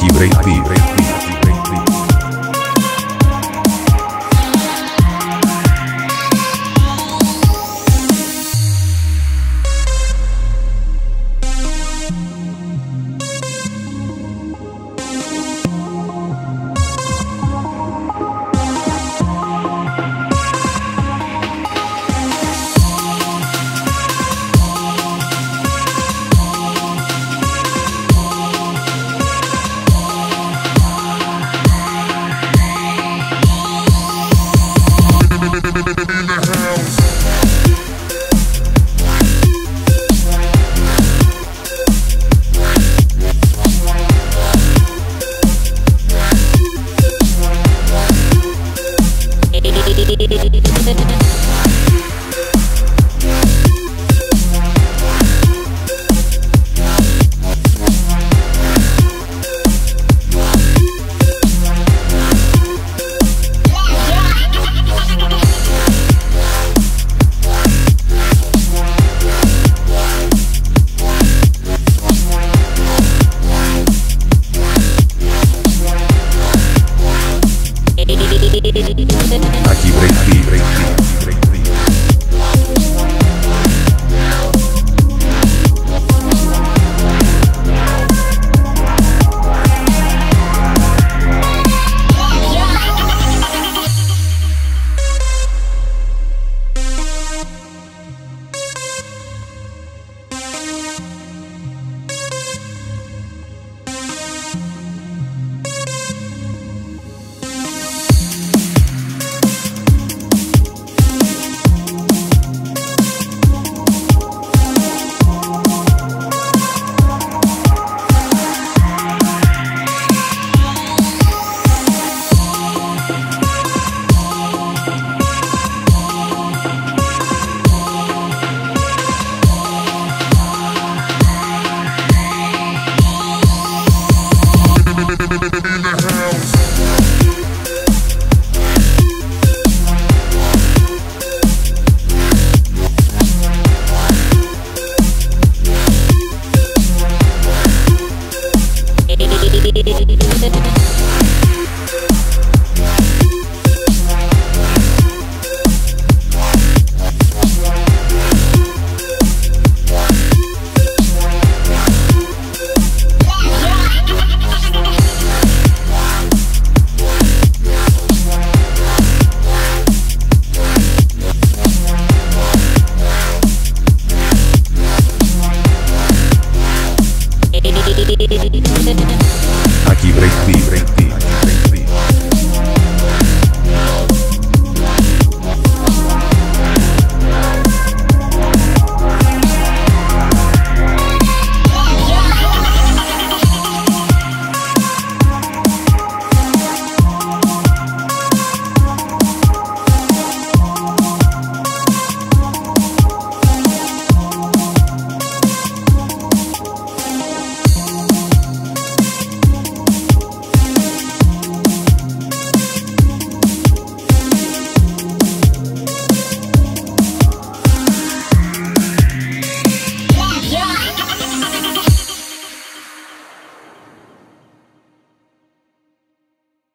aquí breakbeat. Aquí break.